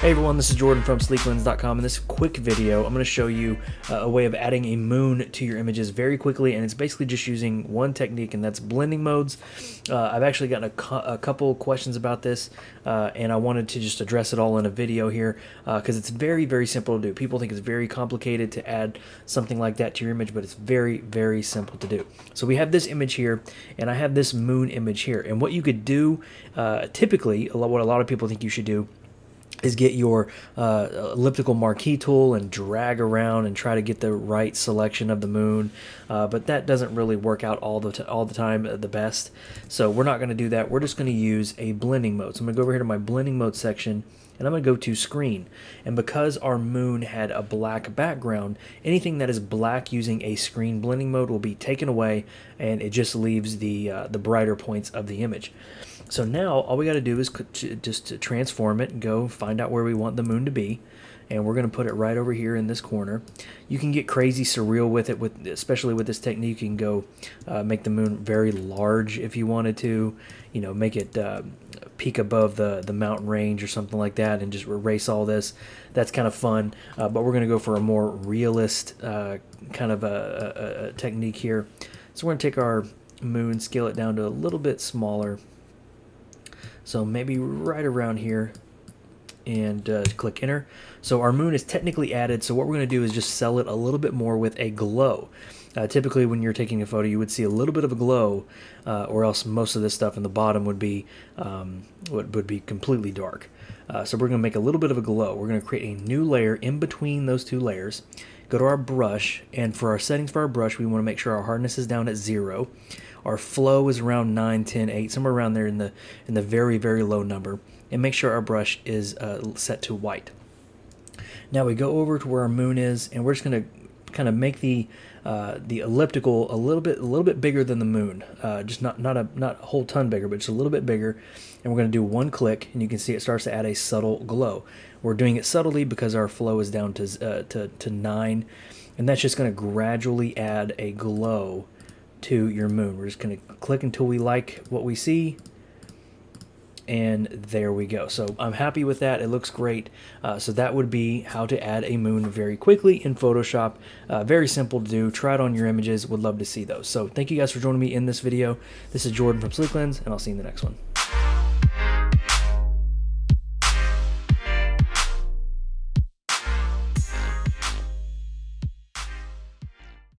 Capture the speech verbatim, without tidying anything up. Hey everyone, this is Jordan from SleekLens dot com. In this quick video, I'm going to show you uh, a way of adding a moon to your images very quickly, and it's basically just using one technique, and that's blending modes. Uh, I've actually gotten a, a couple questions about this, uh, and I wanted to just address it all in a video here because uh, it's very, very simple to do. People think it's very complicated to add something like that to your image, but it's very, very simple to do. So we have this image here, and I have this moon image here. And what you could do, uh, typically, a lot, what a lot of people think you should do, is get your uh, elliptical marquee tool and drag around and try to get the right selection of the moon, uh, but that doesn't really work out all the t all the time uh, the best. So we're not going to do that. We're just going to use a blending mode. So I'm going to go over here to my blending mode section, and I'm going to go to screen. And because our moon had a black background, anything that is black using a screen blending mode will be taken away, and it just leaves the uh, the brighter points of the image. So now all we got to do is just transform it and go find out where we want the moon to be, and we're going to put it right over here in this corner. You can get crazy surreal with it, with especially with this technique. You can go uh, make the moon very large if you wanted to, you know, make it uh, peak above the the mountain range or something like that, and just erase all this. That's kind of fun, uh, but we're going to go for a more realist uh, kind of a, a, a technique here. So we're going to take our moon, scale it down to a little bit smaller. So maybe right around here, and uh, click enter. So our moon is technically added. So what we're going to do is just sell it a little bit more with a glow. Uh, typically when you're taking a photo, you would see a little bit of a glow, uh, or else most of this stuff in the bottom would be um, would, would be completely dark. Uh, so we're going to make a little bit of a glow. We're going to create a new layer in between those two layers. Go to our brush, and for our settings for our brush, we want to make sure our hardness is down at zero. Our flow is around nine, ten, eight, somewhere around there in the in the very, very low number, and make sure our brush is uh, set to white. Now we go over to where our moon is, and we're just going to kind of make the uh, the elliptical a little bit a little bit bigger than the moon, uh, just not not a not a whole ton bigger, but just a little bit bigger. And we're going to do one click, and you can see it starts to add a subtle glow. We're doing it subtly because our flow is down to uh, to to nine, and that's just going to gradually add a glow to your moon. We're just going to click until we like what we see, and there we go. So I'm happy with that. It looks great. Uh, so that would be how to add a moon very quickly in Photoshop. Uh, very simple to do. Try it on your images. Would love to see those. So thank you guys for joining me in this video. This is Jordan from SleekLens, and I'll see you in the next one.